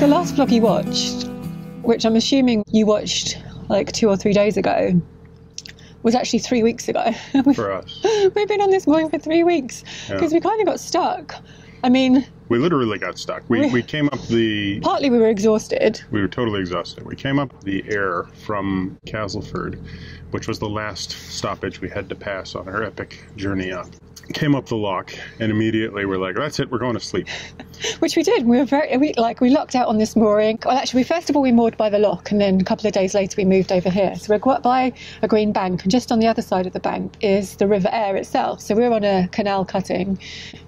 The last vlog you watched, which I'm assuming you watched like 2 or 3 days ago, was actually 3 weeks ago. For us. We've been on this morning for 3 weeks because we kind of got stuck. I mean, we literally got stuck. We came up the... Partly we were exhausted. We were totally exhausted. We came up the Aire from Castleford, which was the last stoppage we had to pass on our epic journey up. Came up the lock and immediately we're like, that's it, we're going to sleep. Which we did. We were we lucked out on this mooring. Well, actually, first of all, we moored by the lock and then a couple of days later we moved over here. So we're by a green bank and just on the other side of the bank is the River Aire itself. So we're on a canal cutting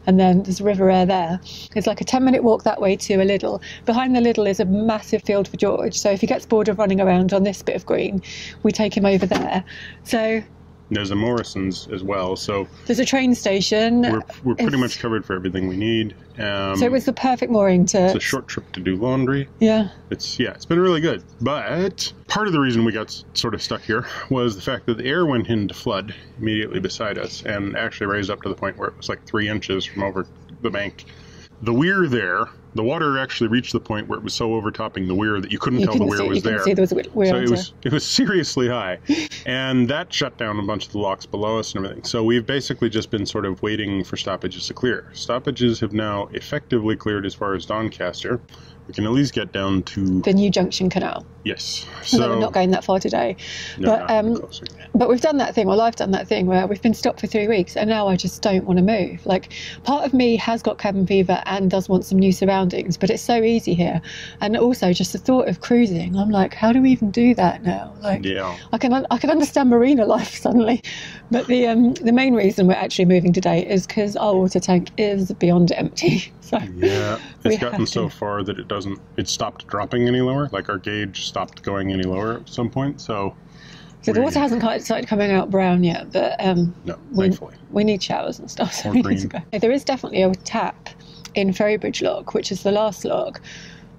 and then there's River Aire there. It's like a 10-minute walk that way to a Lidl. Behind the Lidl is a massive field for George. So if he gets bored of running around on this bit of green, we take him over there. So... There's a Morrison's as well, so... There's a train station. We're pretty much covered for everything we need. So it was the perfect mooring to... It's a short trip to do laundry. Yeah. It's been really good. But part of the reason we got sort of stuck here was the fact that the Aire went into flood immediately beside us and actually raised up to the point where it was like 3 inches from over the bank. The weir there, the water actually reached the point where it was so overtopping the weir that you couldn't tell the weir was there. So it was seriously high. And that shut down a bunch of the locks below us and everything. So we've basically just been sort of waiting for stoppages to clear. Stoppages have now effectively cleared as far as Doncaster. We can at least get down to... The new Junction Canal. Yes. So we're not going that far today. No, but we've done that thing, well, I've done that thing where we've been stopped for 3 weeks and now I just don't want to move. Like, part of me has got cabin fever and does want some new surroundings, but it's so easy here. And also just the thought of cruising, I'm like, how do we even do that now? Like, yeah. I can understand marina life suddenly. But the main reason we're actually moving today is because our water tank is beyond empty. So yeah, it's gotten so far that it doesn't, it stopped dropping any lower. Like our gauge stopped going any lower at some point. So the water hasn't quite started coming out brown yet, but no, thankfully. We need showers and stuff. So we need to go. There is definitely a tap in Ferrybridge Lock, which is the last lock,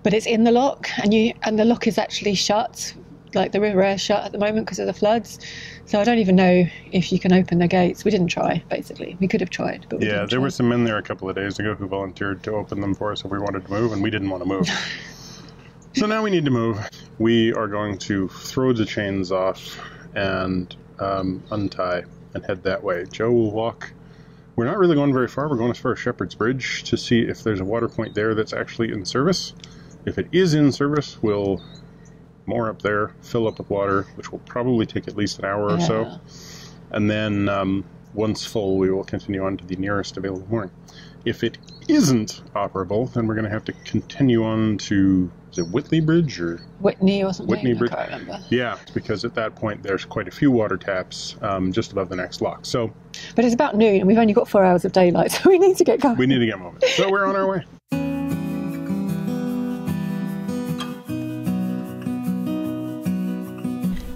but it's in the lock and the lock is actually shut. Like the River Aire shut at the moment because of the floods, so I don't even know if you can open the gates. We didn't try, basically. We could have tried, but we didn't try. Were some men there a couple of days ago who volunteered to open them for us if we wanted to move, and we didn't want to move. So now we need to move. We are going to throw the chains off and untie and head that way. Joe will walk. We're not really going very far. We're going as far as Shepherd's Bridge to see if there's a water point there that's actually in service. If it is in service, we'll more up there, fill up with water, which will probably take at least an hour or so. And then once full, we will continue on to the nearest available mooring. If it isn't operable, then we're going to have to continue on to, is it Whitley Bridge or? Whitney or something. Whitney Bridge. I can't remember. Yeah, because at that point, there's quite a few water taps just above the next lock. So, but it's about noon and we've only got 4 hours of daylight, so we need to get going. We need to get moving. So we're on our way.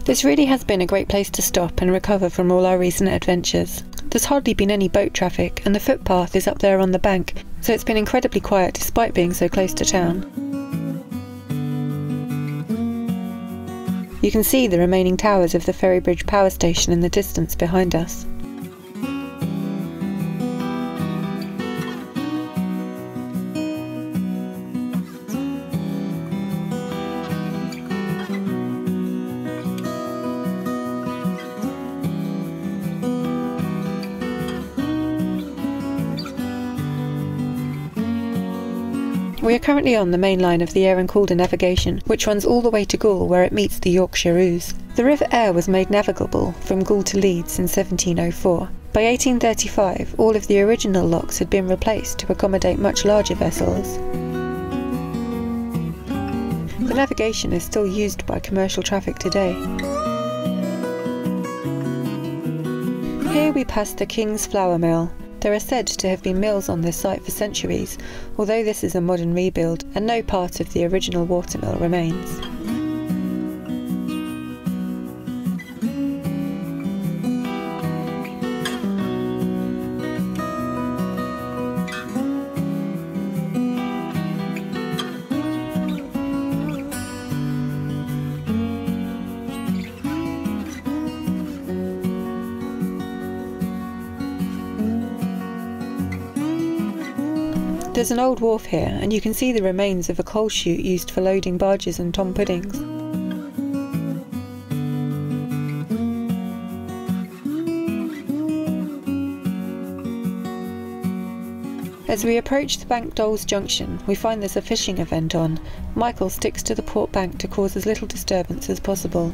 This really has been a great place to stop and recover from all our recent adventures. There's hardly been any boat traffic and the footpath is up there on the bank, so it's been incredibly quiet despite being so close to town. You can see the remaining towers of the Ferrybridge power station in the distance behind us. We are currently on the main line of the Aire and Calder Navigation, which runs all the way to Goul, where it meets the Yorkshire Ouse. The River Aire was made navigable from Goul to Leeds in 1704. By 1835, all of the original locks had been replaced to accommodate much larger vessels. The navigation is still used by commercial traffic today. Here we pass the King's Flower Mill. There are said to have been mills on this site for centuries, although this is a modern rebuild and no part of the original watermill remains. There's an old wharf here, and you can see the remains of a coal chute used for loading barges and tom puddings. As we approach the Bank Dole's Junction, we find there's a fishing event on. Michael sticks to the port bank to cause as little disturbance as possible.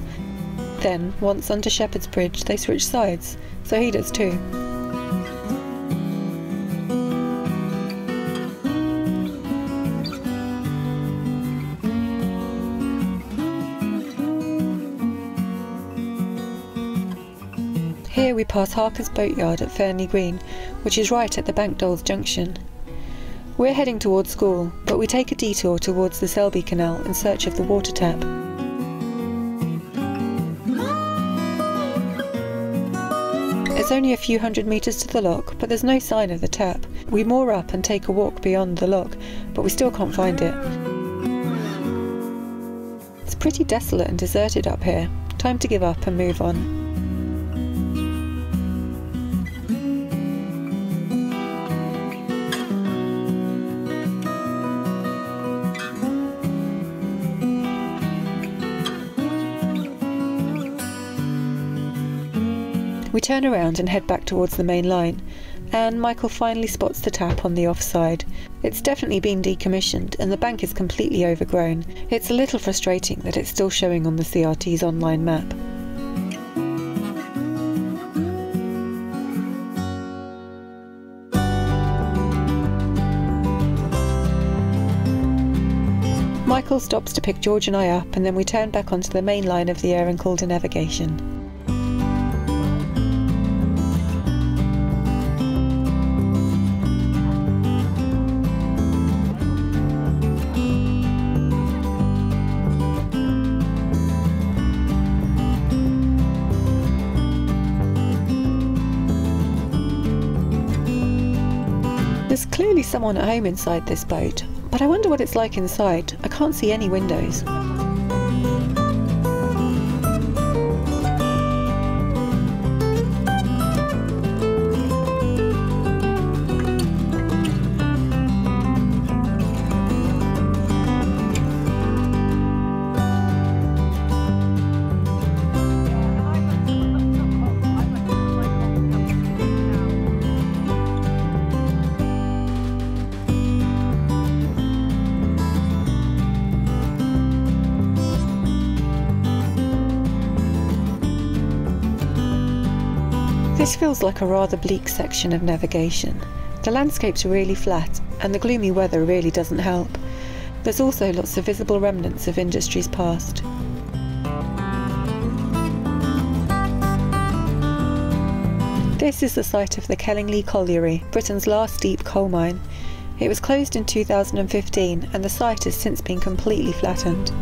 Then, once under Shepherd's Bridge, they switch sides, so he does too. Here we pass Harker's boatyard at Fernley Green, which is right at the Bank Dole's Junction. We're heading towards Goul, but we take a detour towards the Selby Canal in search of the water tap. It's only a few hundred metres to the lock, but there's no sign of the tap. We moor up and take a walk beyond the lock, but we still can't find it. It's pretty desolate and deserted up here. Time to give up and move on. We turn around and head back towards the main line, and Michael finally spots the tap on the offside. It's definitely been decommissioned and the bank is completely overgrown. It's a little frustrating that it's still showing on the CRT's online map. Michael stops to pick George and I up, and then we turn back onto the main line of the Aire and Calder Navigation. There's clearly someone at home inside this boat, but I wonder what it's like inside. I can't see any windows. This feels like a rather bleak section of navigation. The landscape's really flat, and the gloomy weather really doesn't help. There's also lots of visible remnants of industries past. This is the site of the Kellingley Colliery, Britain's last deep coal mine. It was closed in 2015, and the site has since been completely flattened.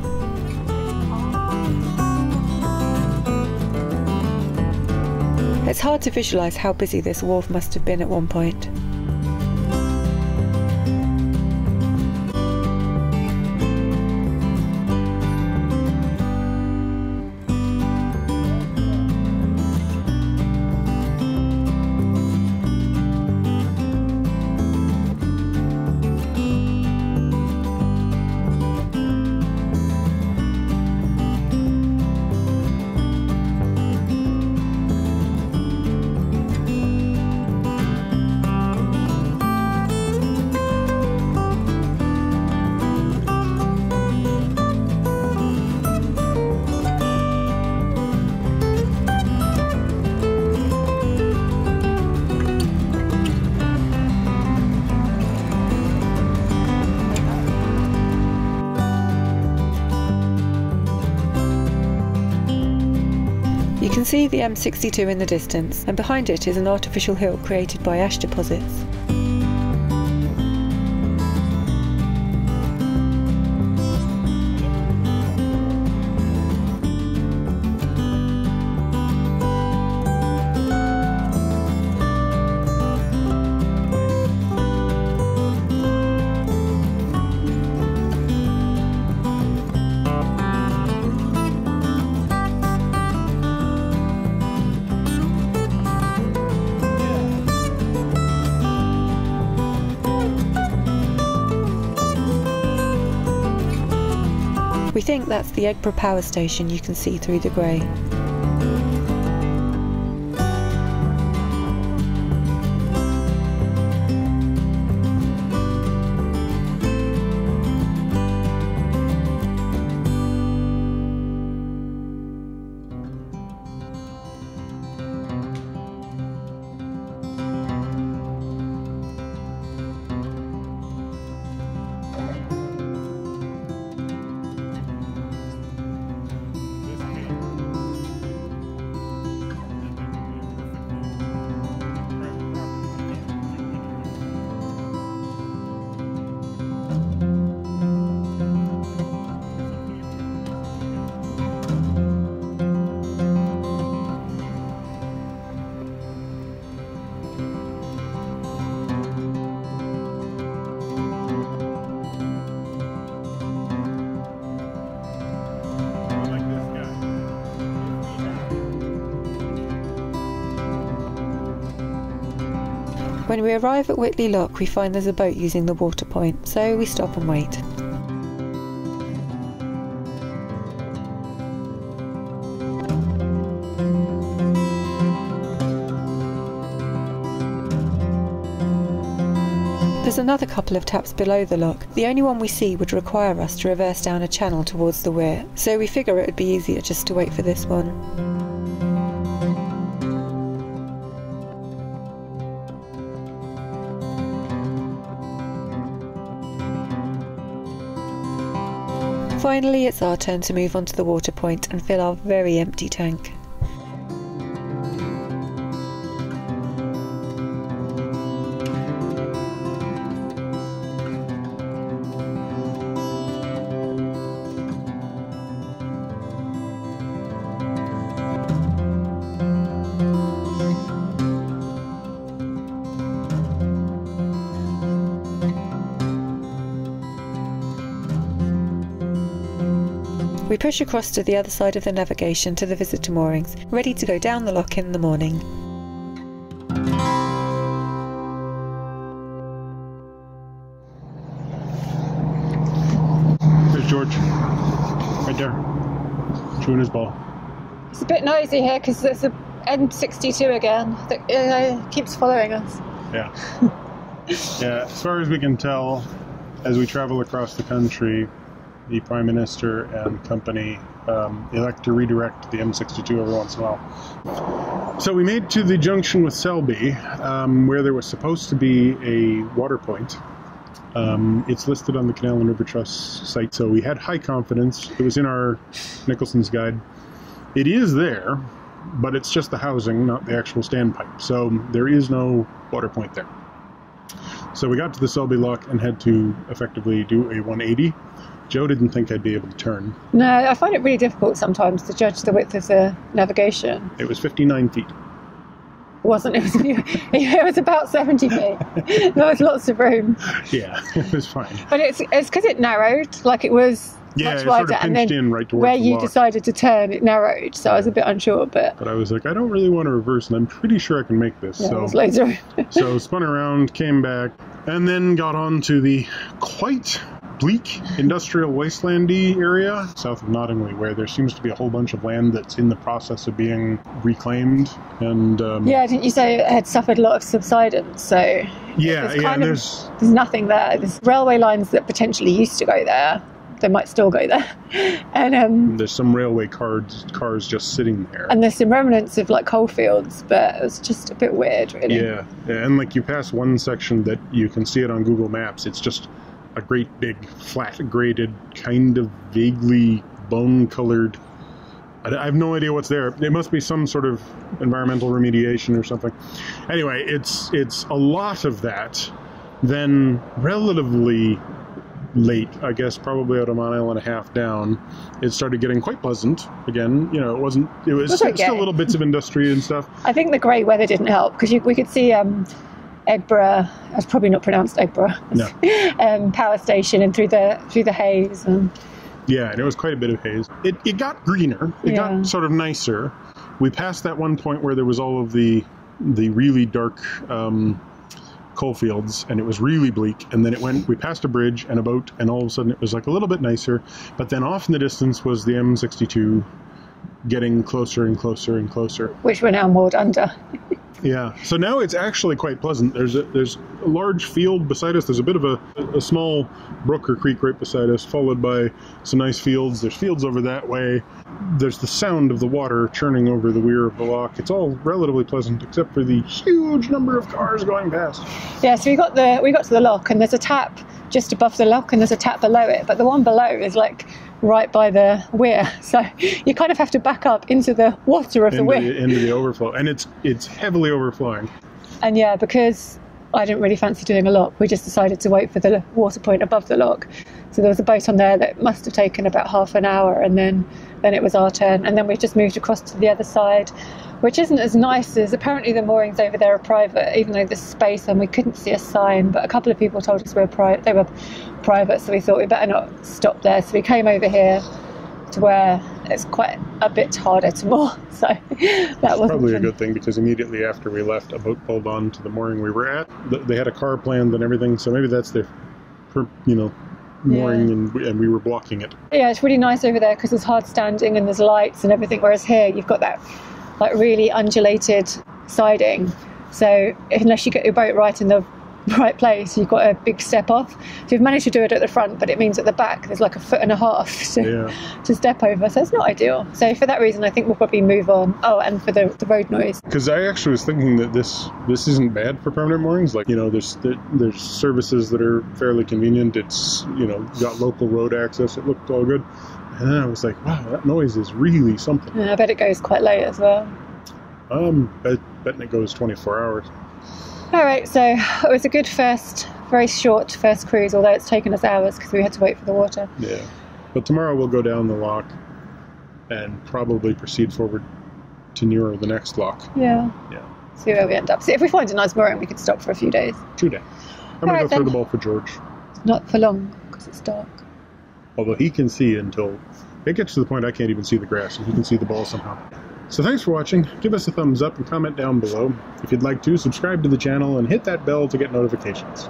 It's hard to visualise how busy this wharf must have been at one point. You can see the M62 in the distance, and behind it is an artificial hill created by ash deposits. We think that's the Eggborough power station you can see through the grey. When we arrive at Whitley Lock, we find there's a boat using the water point, so we stop and wait. There's another couple of taps below the lock. The only one we see would require us to reverse down a channel towards the weir, so we figure it would be easier just to wait for this one. Finally, it's our turn to move onto the water point and fill our very empty tank. We push across to the other side of the navigation to the visitor moorings, ready to go down the lock in the morning. There's George, right there, chewing his ball. It's a bit noisy here because there's an M62 again that keeps following us. Yeah. Yeah, as far as we can tell, as we travel across the country, the Prime Minister and company elect to redirect the M62 every once in a while. So we made to the junction with Selby, where there was supposed to be a water point. It's listed on the Canal and River Trust site, so we had high confidence. It was in our Nicholson's Guide. It is there, but it's just the housing, not the actual standpipe. So there is no water point there. So we got to the Selby Lock and had to effectively do a 180. Joe didn't think I'd be able to turn. No, I find it really difficult sometimes to judge the width of the navigation. It was 59 feet. It wasn't. It was about 70 feet. There was lots of room. Yeah, it was fine. But it's because it narrowed, like it was much wider. Sort of pinched in right towards where you decided to turn, it narrowed, so I was a bit unsure. But I was like, I don't really want to reverse, and I'm pretty sure I can make this. Yeah, so there's loads of room. So spun around, came back, and then got on to the quite bleak industrial wastelandy area south of Knottingley, where there seems to be a whole bunch of land that's in the process of being reclaimed. And yeah, didn't you say it had suffered a lot of subsidence? So yeah, there's nothing there. There's railway lines that potentially used to go there. They might still go there. And there's some railway cars just sitting there. And there's some remnants of like coal fields, but it's just a bit weird, really. Yeah, and like you pass one section that you can see it on Google Maps. It's just a great big flat graded kind of vaguely bone colored, I have no idea what's there. It must be some sort of environmental remediation or something. Anyway, it's a lot of that. Then relatively late, I guess probably about a mile and a half down, it started getting quite pleasant again. You know, it was okay. Still little bits of industry and stuff. I think the grey weather didn't help because we could see Eggborough, that's probably not pronounced Eggborough, no. Power station, and through the haze. And yeah, and it was quite a bit of haze. It got greener, it got sort of nicer. We passed that one point where there was all of the really dark coal fields, and it was really bleak. And then it went, we passed a bridge and a boat, and all of a sudden it was like a little bit nicer. But then off in the distance was the M62 getting closer and closer and closer, which we're now moored under. Yeah, so now it's actually quite pleasant. There's a large field beside us. There's a bit of a small brook or creek right beside us, followed by some nice fields. There's fields over that way. There's the sound of the water churning over the weir of the lock. It's all relatively pleasant, except for the huge number of cars going past. Yeah, so we got to the lock, and there's a tap just above the lock, and there's a tap below it. But the one below is like right by the weir, so you kind of have to back up into the water of the weir, into the overflow, and it's heavily overflowing. And yeah, because I didn't really fancy doing a lock, we just decided to wait for the water point above the lock. So there was a boat on there that must have taken about half an hour, and then it was our turn, and then we just moved across to the other side, which isn't as nice as, apparently the moorings over there are private, even though there's space and we couldn't see a sign, but a couple of people told us they were private, so we thought we better not stop there. So we came over here to where it's quite a bit harder to moor, so that was probably a good thing, because immediately after we left, a boat pulled on to the mooring we were at. They had a car planned and everything, so maybe that's their, you know, mooring. Yeah. And we were blocking it. Yeah, it's really nice over there because it's hard standing and there's lights and everything, whereas here you've got that like really undulated siding, so unless you get your boat right in the right place, you've got a big step off. So we've managed to do it at the front, but it means at the back there's like a foot and a half to step over, so it's not ideal. So for that reason I think we'll probably move on. Oh, and for the road noise, because I actually was thinking that this isn't bad for permanent moorings. Like, you know, there's services that are fairly convenient. It's, you know, got local road access. It looked all good, and then I was like, wow, that noise is really something. And I bet it goes quite late as well. Betting it goes 24 hours. All right, so it was a good first, very short first cruise, although it's taken us hours because we had to wait for the water. Yeah, but tomorrow we'll go down the lock and probably proceed forward to nearer the next lock. Yeah. Yeah. See where we end up. So if we find a nice mooring, we could stop for a few days. 2 days. I'm going to go throw the ball for George. Not for long, because it's dark. Although he can see until it gets to the point I can't even see the grass, and he can see the ball somehow. So thanks for watching. Give us a thumbs up and comment down below. If you'd like to, subscribe to the channel and hit that bell to get notifications.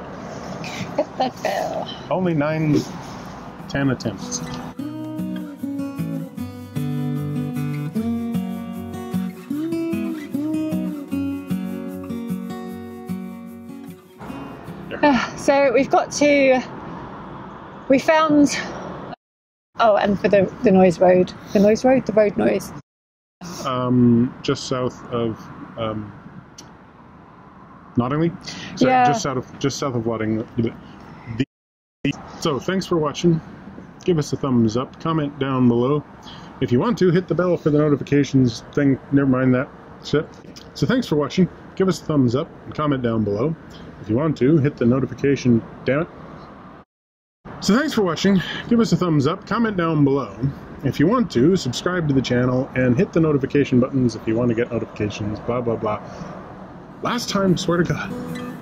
Hit that bell. Only 9-10 attempts. So we've got to... We found... Oh, and for the noise road. The noise road? The road noise. Just south of Knottingley. So yeah. Just south of Knottingley. So thanks for watching. Give us a thumbs up. Comment down below. If you want to, hit the bell for the notifications thing. Never mind that shit. So thanks for watching. Give us a thumbs up and comment down below. If you want to, hit the notification. Damn it. So thanks for watching. Give us a thumbs up. Comment down below. If you want to, subscribe to the channel and hit the notification buttons if you want to get notifications, blah, blah, blah. Last time, swear to God.